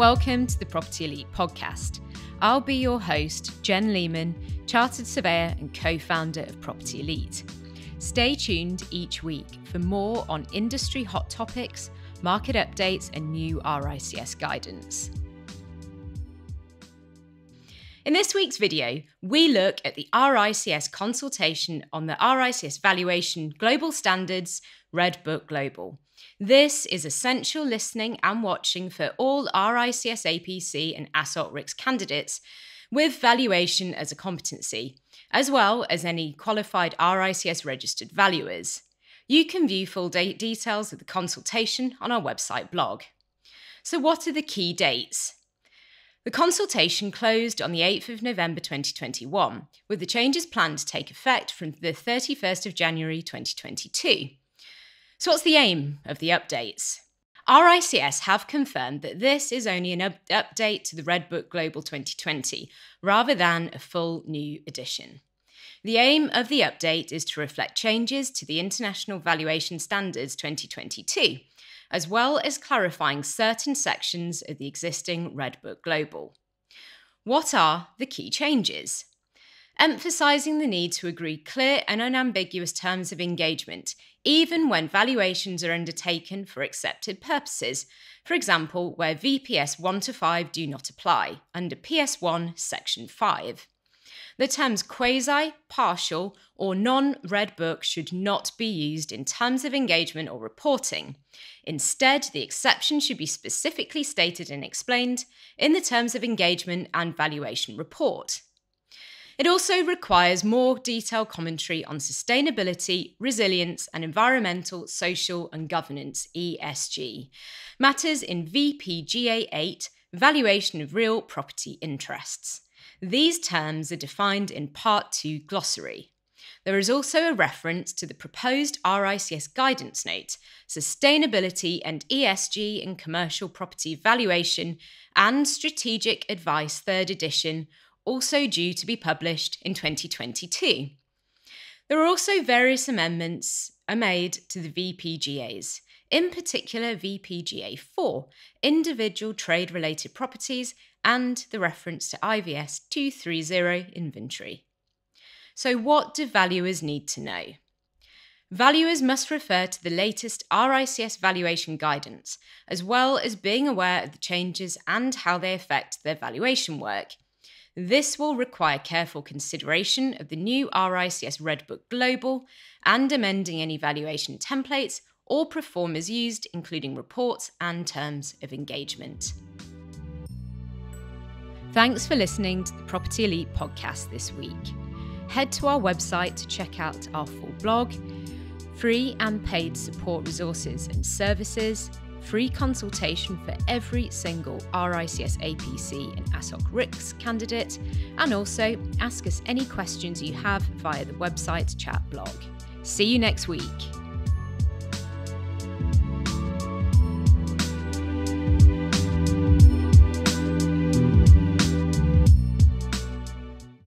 Welcome to the Property Elite podcast. I'll be your host, Jen Lehman, Chartered Surveyor and co-founder of Property Elite. Stay tuned each week for more on industry hot topics, market updates and new RICS guidance. In this week's video, we look at the RICS consultation on the RICS Valuation Global Standards, Red Book Global. This is essential listening and watching for all RICS APC and AssocRICS candidates with valuation as a competency, as well as any qualified RICS registered valuers. You can view full details of the consultation on our website blog. So what are the key dates? The consultation closed on the 8th of November 2021, with the changes planned to take effect from the 31st of January 2022. So what's the aim of the updates? RICS have confirmed that this is only an update to the Red Book Global 2020, rather than a full new edition. The aim of the update is to reflect changes to the International Valuation Standards 2022, as well as clarifying certain sections of the existing Red Book Global. What are the key changes? Emphasising the need to agree clear and unambiguous terms of engagement, even when valuations are undertaken for accepted purposes, for example, where VPS 1 to 5 do not apply, under PS1 Section 5. The terms quasi, partial, or non-Red Book should not be used in terms of engagement or reporting. Instead, the exception should be specifically stated and explained in the terms of engagement and valuation report. It also requires more detailed commentary on sustainability, resilience, and environmental, social, and governance (ESG) matters in VPGA 8, Valuation of Real Property Interests. These terms are defined in Part 2 glossary. There is also a reference to the proposed RICS guidance note, Sustainability and ESG in Commercial Property Valuation and Strategic Advice 3rd edition, also due to be published in 2022. There are also various amendments made to the VPGAs, in particular VPGA 4, Individual Trade-Related Properties, and the reference to IVS 230 inventory. So what do valuers need to know? Valuers must refer to the latest RICS valuation guidance, as well as being aware of the changes and how they affect their valuation work. This will require careful consideration of the new RICS Red Book Global and amending any valuation templates or proformas used, including reports and terms of engagement. Thanks for listening to the Property Elite podcast this week. Head to our website to check out our full blog, free and paid support resources and services, free consultation for every single RICS APC and AssocRICS candidate, and also ask us any questions you have via the website chat blog. See you next week.